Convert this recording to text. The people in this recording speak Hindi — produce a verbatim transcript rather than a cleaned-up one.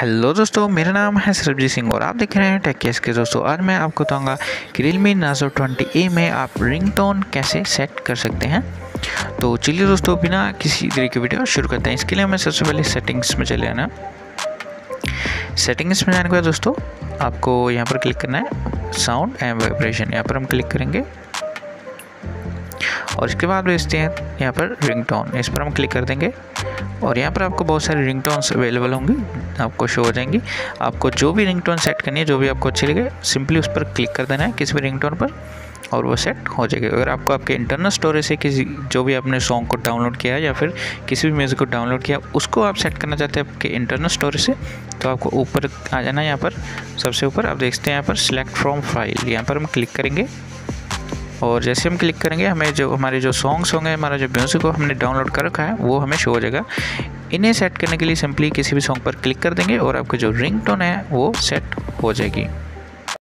हेलो दोस्तों, मेरा नाम है सरबजीत सिंह और आप देख रहे हैं टेक केस के। दोस्तों आज मैं आपको बताऊंगा कि Realme Narzo ट्वेंटी ए में आप रिंगटोन कैसे सेट कर सकते हैं। तो चलिए दोस्तों, बिना किसी देरी के वीडियो शुरू करते हैं। इसके लिए हमें सबसे पहले सेटिंग्स में चले आना। सेटिंग्स में जाने के बाद दोस्तों आपको यहाँ पर क्लिक करना है साउंड एंड वाइब्रेशन, यहाँ पर हम क्लिक करेंगे और इसके बाद भेजते हैं यहाँ पर रिंगटोन, इस पर हम क्लिक कर देंगे और यहाँ पर आपको बहुत सारे रिंगटोन्स अवेलेबल होंगे, आपको शो हो जाएंगी। आपको जो भी रिंगटोन सेट करनी है, जो भी आपको अच्छी लगे, सिंपली उस पर क्लिक कर देना है किसी भी रिंगटोन पर और वो सेट हो जाएगी। अगर आपको आपके इंटरनल स्टोरेज से किसी जो भी आपने सॉन्ग को डाउनलोड किया है या फिर किसी भी म्यूज़िक को डाउनलोड किया उसको आप सेट करना चाहते हैं आपके इंटरनल स्टोरेज से, तो आपको ऊपर आ जाना है। यहाँ पर सबसे ऊपर आप देखते हैं यहाँ पर सिलेक्ट फ्रॉम फाइल, यहाँ पर हम क्लिक करेंगे और जैसे हम क्लिक करेंगे हमें जो हमारे जो सॉन्ग्स होंगे, हमारा जो म्यूज़िक को हमने डाउनलोड कर रखा है वो हमें शो हो जाएगा। इन्हें सेट करने के लिए सिंपली किसी भी सॉन्ग पर क्लिक कर देंगे और आपके जो रिंगटोन है वो सेट हो जाएगी।